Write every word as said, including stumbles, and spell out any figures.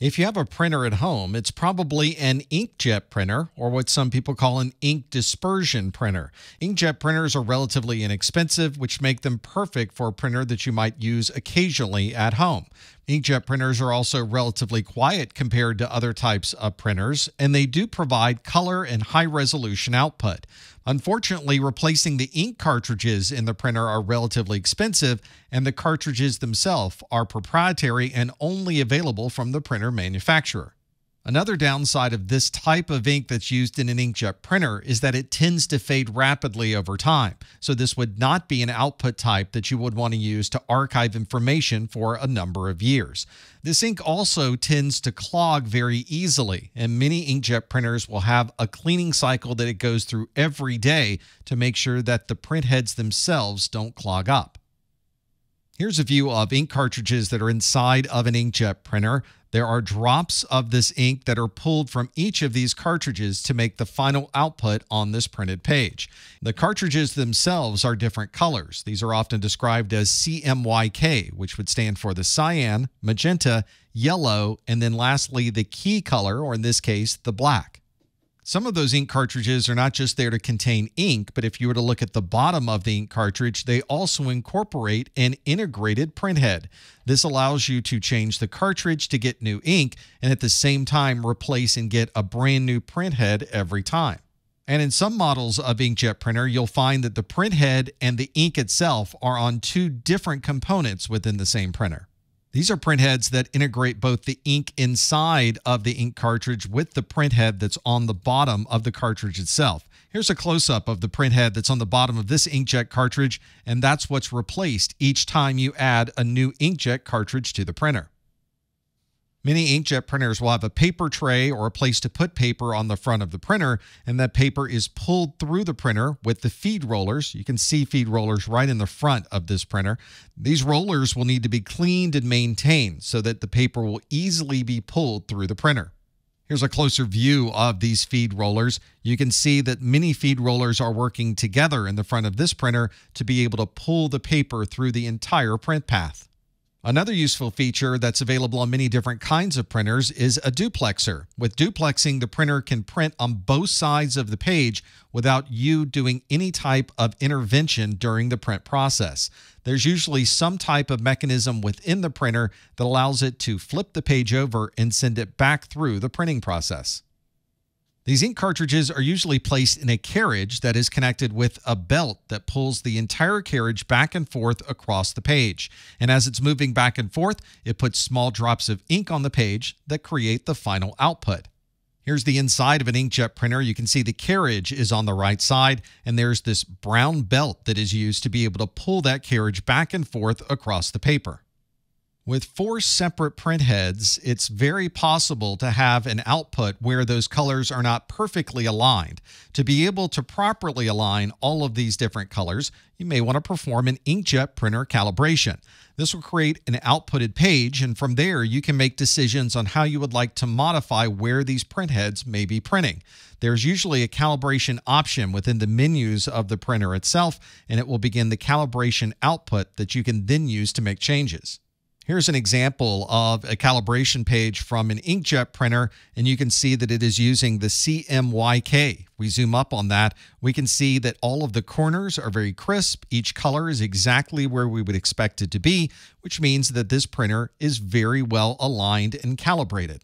If you have a printer at home, it's probably an inkjet printer, or what some people call an ink dispersion printer. Inkjet printers are relatively inexpensive, which make them perfect for a printer that you might use occasionally at home. Inkjet printers are also relatively quiet compared to other types of printers, and they do provide color and high-resolution output. Unfortunately, replacing the ink cartridges in the printer are relatively expensive, and the cartridges themselves are proprietary and only available from the printer manufacturer. Another downside of this type of ink that's used in an inkjet printer is that it tends to fade rapidly over time, so this would not be an output type that you would want to use to archive information for a number of years. This ink also tends to clog very easily, and many inkjet printers will have a cleaning cycle that it goes through every day to make sure that the printheads themselves don't clog up. Here's a view of ink cartridges that are inside of an inkjet printer. There are drops of this ink that are pulled from each of these cartridges to make the final output on this printed page. The cartridges themselves are different colors. These are often described as C M Y K, which would stand for the cyan, magenta, yellow, and then lastly the key color, or in this case, the black. Some of those ink cartridges are not just there to contain ink, but if you were to look at the bottom of the ink cartridge, they also incorporate an integrated printhead. This allows you to change the cartridge to get new ink and at the same time replace and get a brand new printhead every time. And in some models of inkjet printer, you'll find that the printhead and the ink itself are on two different components within the same printer. These are printheads that integrate both the ink inside of the ink cartridge with the printhead that's on the bottom of the cartridge itself. Here's a close-up of the printhead that's on the bottom of this inkjet cartridge, and that's what's replaced each time you add a new inkjet cartridge to the printer. Many inkjet printers will have a paper tray or a place to put paper on the front of the printer, and that paper is pulled through the printer with the feed rollers. You can see feed rollers right in the front of this printer. These rollers will need to be cleaned and maintained so that the paper will easily be pulled through the printer. Here's a closer view of these feed rollers. You can see that many feed rollers are working together in the front of this printer to be able to pull the paper through the entire print path. Another useful feature that's available on many different kinds of printers is a duplexer. With duplexing, the printer can print on both sides of the page without you doing any type of intervention during the print process. There's usually some type of mechanism within the printer that allows it to flip the page over and send it back through the printing process. These ink cartridges are usually placed in a carriage that is connected with a belt that pulls the entire carriage back and forth across the page. And as it's moving back and forth, it puts small drops of ink on the page that create the final output. Here's the inside of an inkjet printer. You can see the carriage is on the right side, and there's this brown belt that is used to be able to pull that carriage back and forth across the paper. With four separate printheads, it's very possible to have an output where those colors are not perfectly aligned. To be able to properly align all of these different colors, you may want to perform an inkjet printer calibration. This will create an outputted page, and from there you can make decisions on how you would like to modify where these printheads may be printing. There's usually a calibration option within the menus of the printer itself, and it will begin the calibration output that you can then use to make changes. Here's an example of a calibration page from an inkjet printer, and you can see that it is using the C M Y K. We zoom up on that, we can see that all of the corners are very crisp. Each color is exactly where we would expect it to be, which means that this printer is very well aligned and calibrated.